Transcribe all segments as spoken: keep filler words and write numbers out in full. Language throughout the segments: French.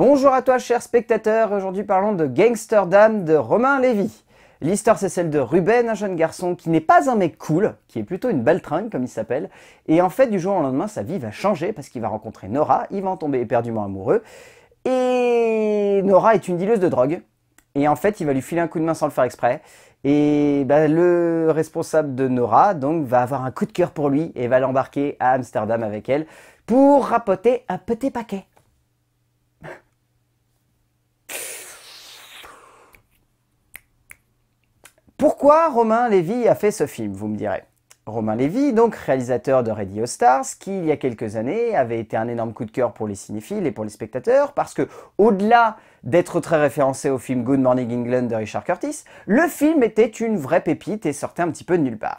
Bonjour à toi chers spectateurs, aujourd'hui parlons de Gangsterdam de Romain Lévy. L'histoire c'est celle de Ruben, un jeune garçon qui n'est pas un mec cool, qui est plutôt une baltringue comme il s'appelle, et en fait du jour au lendemain sa vie va changer parce qu'il va rencontrer Nora, il va en tomber éperdument amoureux, et Nora est une dealeuse de drogue, et en fait il va lui filer un coup de main sans le faire exprès, et bah, le responsable de Nora donc va avoir un coup de cœur pour lui et va l'embarquer à Amsterdam avec elle pour rapoter un petit paquet. Pourquoi Romain Lévy a fait ce film, vous me direz. Romain Lévy, donc réalisateur de Radio Stars, qui il y a quelques années avait été un énorme coup de cœur pour les cinéphiles et pour les spectateurs, parce que au-delà d'être très référencé au film Good Morning England de Richard Curtis, le film était une vraie pépite et sortait un petit peu de nulle part.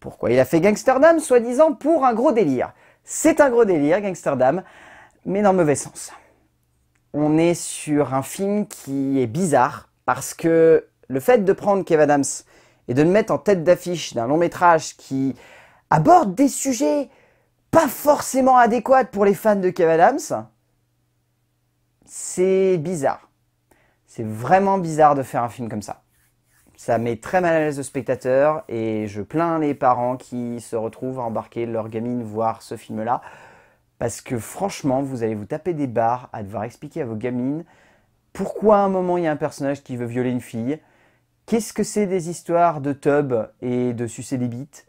Pourquoi il a fait Gangsterdam, soi-disant pour un gros délire. C'est un gros délire, Gangsterdam, mais dans le mauvais sens. On est sur un film qui est bizarre, parce que le fait de prendre Kev Adams et de le mettre en tête d'affiche d'un long métrage qui aborde des sujets pas forcément adéquats pour les fans de Kev Adams, c'est bizarre. C'est vraiment bizarre de faire un film comme ça. Ça met très mal à l'aise le spectateur et je plains les parents qui se retrouvent à embarquer leur gamine voir ce film-là parce que franchement, vous allez vous taper des barres à devoir expliquer à vos gamines pourquoi à un moment il y a un personnage qui veut violer une fille. Qu'est-ce que c'est des histoires de tub et de sucer des bites?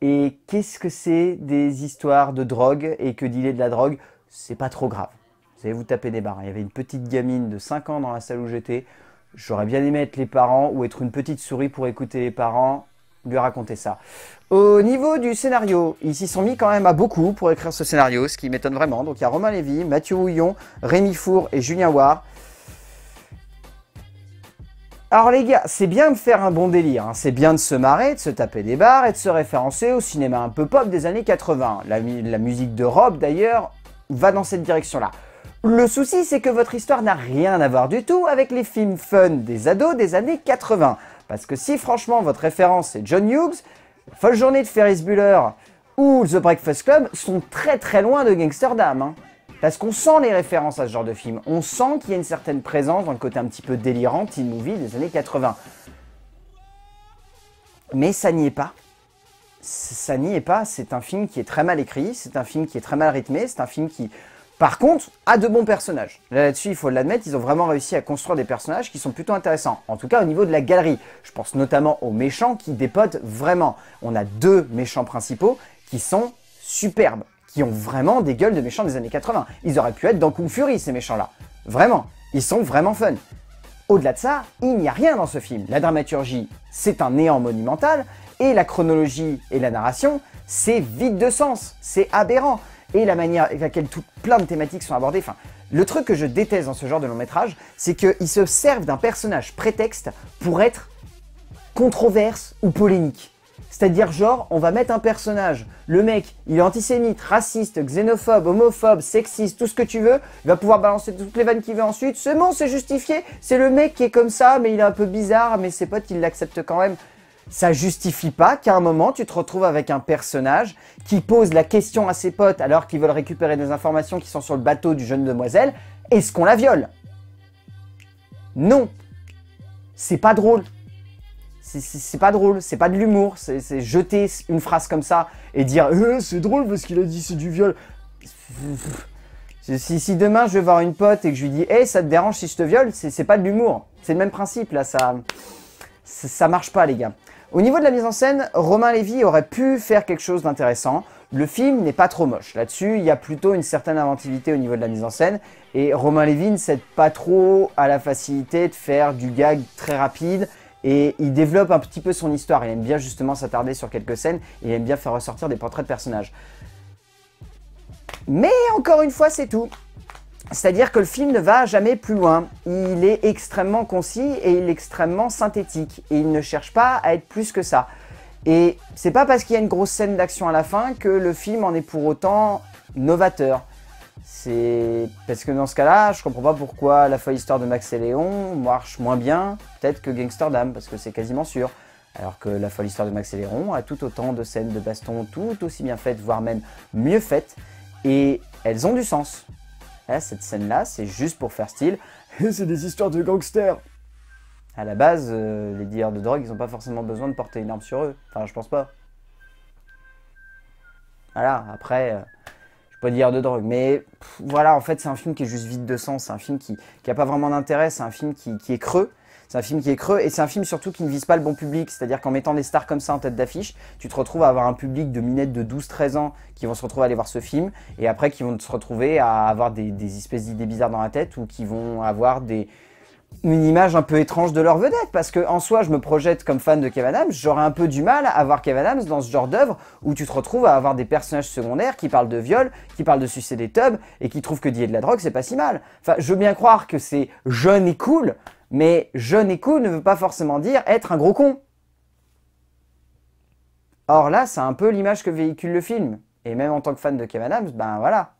Et qu'est-ce que c'est des histoires de drogue et que dealer de la drogue, c'est pas trop grave. Vous allez vous taper des barres. Il y avait une petite gamine de cinq ans dans la salle où j'étais. J'aurais bien aimé être les parents ou être une petite souris pour écouter les parents lui raconter ça. Au niveau du scénario, ils s'y sont mis quand même à beaucoup pour écrire ce scénario, ce qui m'étonne vraiment. Donc il y a Romain Lévy, Mathieu Houillon, Rémi Four et Julien Ward. Alors les gars, c'est bien de faire un bon délire, hein. C'est bien de se marrer, de se taper des barres et de se référencer au cinéma un peu pop des années quatre-vingt. La, mu la musique de Rob, d'ailleurs, va dans cette direction-là. Le souci, c'est que votre histoire n'a rien à voir du tout avec les films fun des ados des années quatre-vingt. Parce que si franchement votre référence c'est John Hughes, La Folle Journée de Ferris Bueller ou The Breakfast Club sont très très loin de Gangsterdam, hein. Parce qu'on sent les références à ce genre de film, on sent qu'il y a une certaine présence dans le côté un petit peu délirant teen movie des années quatre-vingt. Mais ça n'y est pas. Ça n'y est pas, c'est un film qui est très mal écrit, c'est un film qui est très mal rythmé, c'est un film qui, par contre, a de bons personnages. Là-dessus, il faut l'admettre, ils ont vraiment réussi à construire des personnages qui sont plutôt intéressants. En tout cas, au niveau de la galerie. Je pense notamment aux méchants qui dépotent vraiment. On a deux méchants principaux qui sont superbes, qui ont vraiment des gueules de méchants des années quatre-vingt. Ils auraient pu être dans Kung Fury, ces méchants-là. Vraiment, ils sont vraiment fun. Au-delà de ça, il n'y a rien dans ce film. La dramaturgie, c'est un néant monumental, et la chronologie et la narration, c'est vide de sens, c'est aberrant. Et la manière avec laquelle tout, plein de thématiques sont abordées, enfin, le truc que je déteste dans ce genre de long-métrage, c'est qu'ils se servent d'un personnage prétexte pour être controverse ou polémique. C'est-à-dire genre, on va mettre un personnage, le mec, il est antisémite, raciste, xénophobe, homophobe, sexiste, tout ce que tu veux, il va pouvoir balancer toutes les vannes qu'il veut ensuite, c'est bon, c'est justifié, c'est le mec qui est comme ça, mais il est un peu bizarre, mais ses potes, ils l'acceptent quand même. Ça justifie pas qu'à un moment, tu te retrouves avec un personnage qui pose la question à ses potes alors qu'ils veulent récupérer des informations qui sont sur le bateau du jeune demoiselle, est-ce qu'on la viole? Non, c'est pas drôle. C'est pas drôle, c'est pas de l'humour, c'est jeter une phrase comme ça et dire euh, « c'est drôle parce qu'il a dit c'est du viol ». Si, si demain je vais voir une pote et que je lui dis hey, « eh ça te dérange si je te viole », c'est pas de l'humour. C'est le même principe là, ça, ça, ça marche pas les gars. Au niveau de la mise en scène, Romain Lévy aurait pu faire quelque chose d'intéressant. Le film n'est pas trop moche. Là-dessus, il y a plutôt une certaine inventivité au niveau de la mise en scène. Et Romain Lévy ne cède pas trop à la facilité de faire du gag très rapide. Et il développe un petit peu son histoire, il aime bien justement s'attarder sur quelques scènes, il aime bien faire ressortir des portraits de personnages. Mais encore une fois, c'est tout. C'est-à-dire que le film ne va jamais plus loin. Il est extrêmement concis et il est extrêmement synthétique. Et il ne cherche pas à être plus que ça. Et c'est pas parce qu'il y a une grosse scène d'action à la fin que le film en est pour autant novateur. C'est parce que dans ce cas-là, je comprends pas pourquoi La Folle Histoire de Max et Léon marche moins bien, peut-être que Gangsterdam, parce que c'est quasiment sûr. Alors que La Folle Histoire de Max et Léon a tout autant de scènes de baston tout aussi bien faites, voire même mieux faites, et elles ont du sens. Là, cette scène-là, c'est juste pour faire style. C'est des histoires de gangsters. À la base, euh, les dealers de drogue, ils n'ont pas forcément besoin de porter une arme sur eux. Enfin, je pense pas. Voilà, après, euh, je peux dire de drogue. Mais pff, voilà, en fait, c'est un film qui est juste vide de sens. C'est un film qui n'a pas vraiment d'intérêt. C'est un film qui, qui est creux. C'est un film qui est creux et c'est un film surtout qui ne vise pas le bon public. C'est-à-dire qu'en mettant des stars comme ça en tête d'affiche, tu te retrouves à avoir un public de minettes de douze treize ans qui vont se retrouver à aller voir ce film et après qui vont se retrouver à avoir des, des espèces d'idées bizarres dans la tête ou qui vont avoir des... une image un peu étrange de leur vedette, parce que en soi je me projette comme fan de Kev Adams, j'aurais un peu du mal à voir Kev Adams dans ce genre d'œuvre où tu te retrouves à avoir des personnages secondaires qui parlent de viol, qui parlent de sucer des tubs et qui trouvent que d'y de la drogue c'est pas si mal. Enfin, je veux bien croire que c'est jeune et cool, mais jeune et cool ne veut pas forcément dire être un gros con. Or là c'est un peu l'image que véhicule le film, et même en tant que fan de Kev Adams, ben voilà,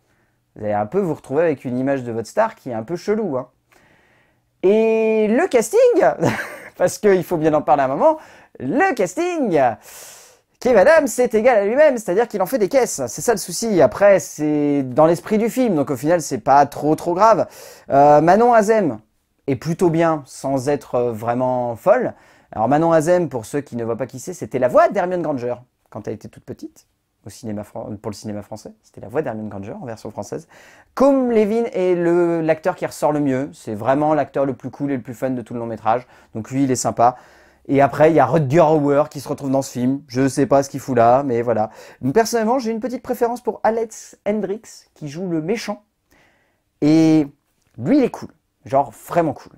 vous allez un peu vous retrouver avec une image de votre star qui est un peu chelou, hein. Et le casting, parce qu'il faut bien en parler à un moment, le casting, Kev Adams c'est égal à lui-même, c'est-à-dire qu'il en fait des caisses, c'est ça le souci. Après, c'est dans l'esprit du film, donc au final, c'est pas trop trop grave. Euh, Manon Azem est plutôt bien, sans être vraiment folle. Alors Manon Azem, pour ceux qui ne voient pas qui c'est, c'était la voix d'Hermione Granger, quand elle était toute petite. Au cinéma, pour le cinéma français, c'était la voix d'Hermione Granger en version française. Comme Lévin est l'acteur qui ressort le mieux, c'est vraiment l'acteur le plus cool et le plus fun de tout le long métrage, donc lui il est sympa. Et après il y a Rutger Hauer qui se retrouve dans ce film, je sais pas ce qu'il fout là, mais voilà. Donc, personnellement j'ai une petite préférence pour Alex Hendrix qui joue le méchant, et lui il est cool, genre vraiment cool.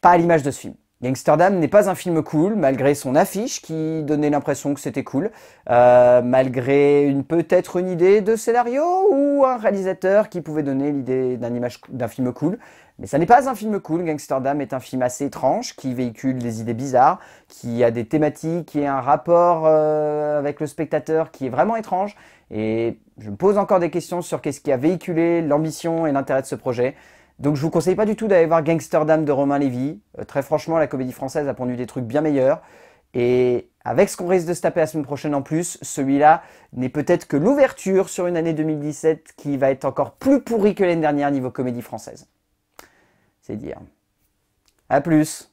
Pas à l'image de ce film. Gangsterdam n'est pas un film cool, malgré son affiche qui donnait l'impression que c'était cool, euh, malgré une peut-être une idée de scénario ou un réalisateur qui pouvait donner l'idée d'un image d'un film cool. Mais ça n'est pas un film cool, Gangsterdam est un film assez étrange qui véhicule des idées bizarres, qui a des thématiques et un rapport euh, avec le spectateur qui est vraiment étrange. Et je me pose encore des questions sur qu'est-ce qui a véhiculé l'ambition et l'intérêt de ce projet. Donc je vous conseille pas du tout d'aller voir Gangsterdam de Romain Lévy. Euh, très franchement, la comédie française a pondu des trucs bien meilleurs. Et avec ce qu'on risque de se taper la semaine prochaine en plus, celui-là n'est peut-être que l'ouverture sur une année deux mille dix-sept qui va être encore plus pourrie que l'année dernière niveau comédie française. C'est dire. À plus.